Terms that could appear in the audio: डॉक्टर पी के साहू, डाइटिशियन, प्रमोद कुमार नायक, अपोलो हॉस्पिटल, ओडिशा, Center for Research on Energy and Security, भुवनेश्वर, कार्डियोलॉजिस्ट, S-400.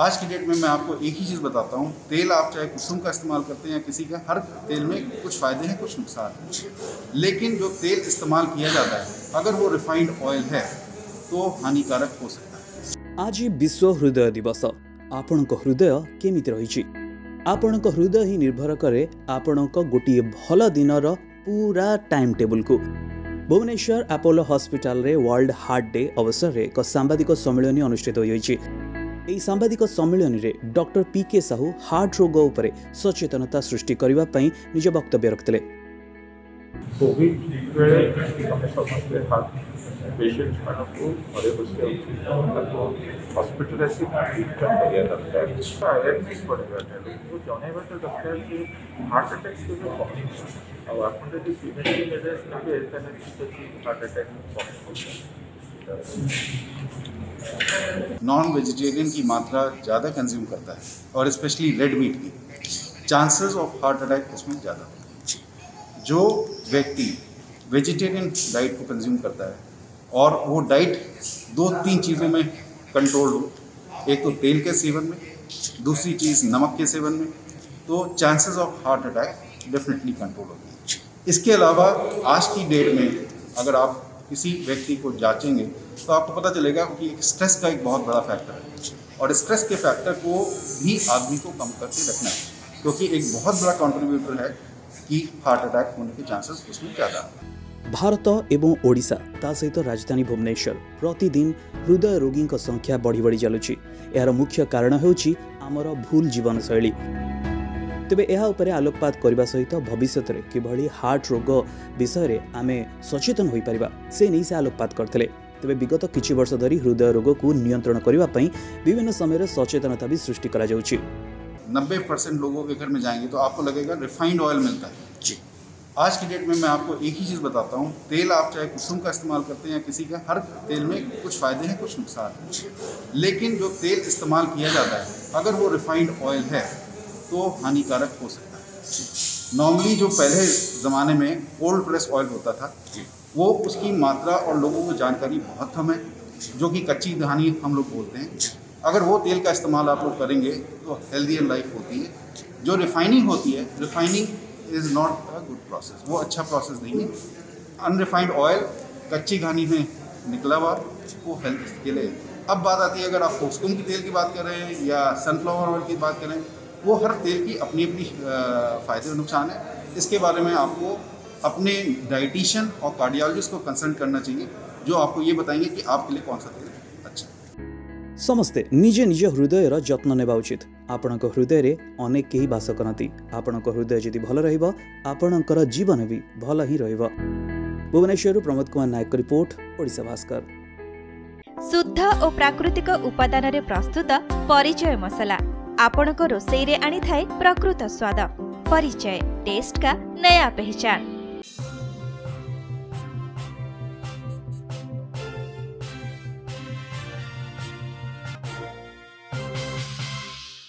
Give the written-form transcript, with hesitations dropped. आज की डेट में मैं आपको एक ही चीज़ बताता हूँ, तेल आप चाहे कुसुम का इस्तेमाल करते हैं या किसी का, हर तेल में कुछ फ़ायदे हैं कुछ नुकसान हैं। लेकिन जो तेल इस्तेमाल किया जाता है अगर वो रिफाइंड ऑयल है तो हानिकारक हो सकता है। आज विश्व हृदय दिवस। आपण हृदय केमी रही आपण हृदय ही निर्भर करे आपण गोटे भल दिन पूरा टाइम टेबल को। भुवनेश्वर अपोलो हॉस्पिटल रे वर्ल्ड हार्ट डे अवसर रे एक सांबादिक सम्मेलन अनुष्ठित होई। एई सांबादिक सम्मेलन रे डॉक्टर पी के साहू हार्ट रोग उपरे सचेतनता सृष्टि करबा पई निज वक्तव्य रखिले। कोविड रे हमर समस्त हार्ट पेशेंट मानको घरे बसि हॉस्पिटल से ट्रीट करिया जाता है। एडमिट पड़बा तो जनेबा तो डॉक्टर के हार्ट अटैक से जो और आपने जो प्रिवेंटिव मेजर्स लेके ऐसा नहीं कि हार्ट अटैक में। नॉन वेजिटेरियन की मात्रा ज़्यादा कंज्यूम करता है और स्पेशली रेड मीट की, चांसेस ऑफ हार्ट अटैक उसमें ज़्यादा होते हैं। जो व्यक्ति वेजिटेरियन डाइट को कंज्यूम करता है और वो डाइट दो तीन चीज़ों में कंट्रोल हो, एक तो तेल के सेवन में, दूसरी चीज़ नमक के सेवन में, तो chances of heart attack definitely control होगी। इसके अलावा आज की डेट में अगर आप किसी व्यक्ति को जांचेंगे तो आपको पता चलेगा कि स्ट्रेस का एक बहुत बड़ा फैक्टर है और स्ट्रेस के फैक्टर को भी आदमी को कम करके रखना है, क्योंकि एक बहुत बड़ा कंट्रीब्यूटर है कि हार्ट अटैक होने के चांसेस उसमें ज़्यादा। भारत एवं ओडिशा ता सहित राजधानी भुवनेश्वर प्रतिदिन हृदय रोगी संख्या बढ़ी बढ़ी चलुची। यार मुख्य कारण होउची आमर भूल जीवन शैली। तेबे एहा उपरे आलोकपात करने सहित भविष्य में किभली हार्ट रोग विषय में आमे सचेतन हो पारिबा से नहीं से आलोकपात करते। तेबे विगत किछि वर्ष धरी हृदय रोग को नियंत्रण करने विभिन्न समय सचेतनता भी सृष्टि करा जाउछि। 90% लोगों के घर में जाएंगे तो आपको लगेगा रिफाइंड ऑयल मिलता है जी। आज की डेट में मैं आपको एक ही चीज़ बताता हूँ, तेल आप चाहे कुसुम का इस्तेमाल करते हैं या किसी का, हर तेल में कुछ फ़ायदे हैं कुछ नुकसान हैं। लेकिन जो तेल इस्तेमाल किया जाता है अगर वो रिफाइंड ऑयल है तो हानिकारक हो सकता है। नॉर्मली जो पहले ज़माने में कोल्ड प्रेस ऑयल होता था वो उसकी मात्रा और लोगों को जानकारी बहुत कम है, जो कि कच्ची धानी हम लोग बोलते हैं। अगर वो तेल का इस्तेमाल आप लोग करेंगे तो हेल्दियर लाइफ होती है। जो रिफाइनिंग होती है, refining is not a good process, वो अच्छा प्रोसेस नहीं है। अनरिफाइंड ऑयल कच्ची घानी में निकला हुआ वो हेल्थ के लिए। अब बात आती है अगर आप कुसुम के तेल की बात कर रहे हैं या सनफ्लावर ऑयल की बात करें, वो हर तेल की अपनी अपनी फ़ायदे और नुकसान है। इसके बारे में आपको अपने डाइटिशियन और कार्डियोलॉजिस्ट को कंसल्ट करना चाहिए, जो आपको ये बताएंगे कि आपके लिए कौन सा तेल अच्छा। समस्ते निजे निज हृदयर जत्न नेबा उचित। आपण हृदय रे अनेक केही बास करती। आपण हृदय यदि भल रहिबो आपणकर जीवन भी भल ही रहिबो। भुवनेश्वर प्रमोद कुमार नायक रिपोर्ट, ओडिशा भास्कर। शुद्ध और प्राकृतिक उपादान रे प्रस्तुत परिचय मसाला आपन को रोसई रे आनी थाए प्रकृत स्वाद। परिचय टेस्ट का नया पहचान।